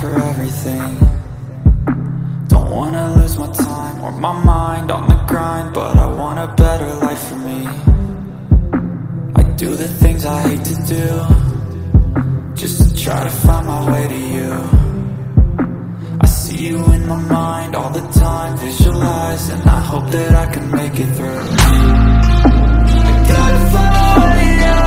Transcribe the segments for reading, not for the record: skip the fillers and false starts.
for everything. Don't wanna lose my time or my mind on the grind, but I want a better life for me. I do the things I hate to do, just to try to find my way to you. I see you in my mind all the time, visualize, and I hope that I can make it through. I gotta find it out.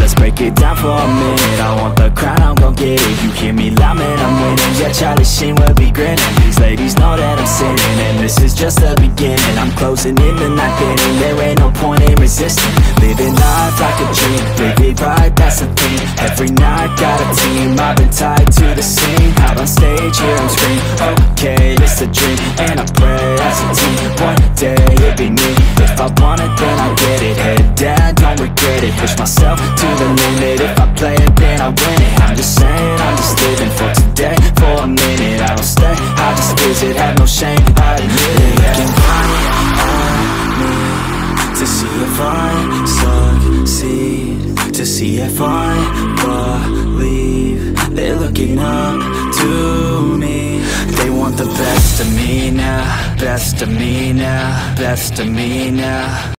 Let's break it down for a minute. I want the crown, I'm gon' get it. You hear me loud, man, I'm winning. Yeah, Charlie Sheen will be grinning. These ladies know that I'm sinning, and this is just the beginning. I'm closing in the night inning. There ain't no point in resisting. Living life like a dream, live it right, that's the thing. Every night, got a team, I've been tied to the scene. Out on stage, here I'm scream. Okay, it's a dream, and I pray as a team. One day, it'd be me. If I want it, then I get it. Head down, don't regret it. Push myself to the limit. If I play it, then I win it. I'm just saying, I'm just living for today, for a minute. I don't stay, I just visit, have no shame, I admit it. Looking right at me to see if I succeed, to see if I believe. They're looking up to me. They want the best of me now, best of me now, best of me now.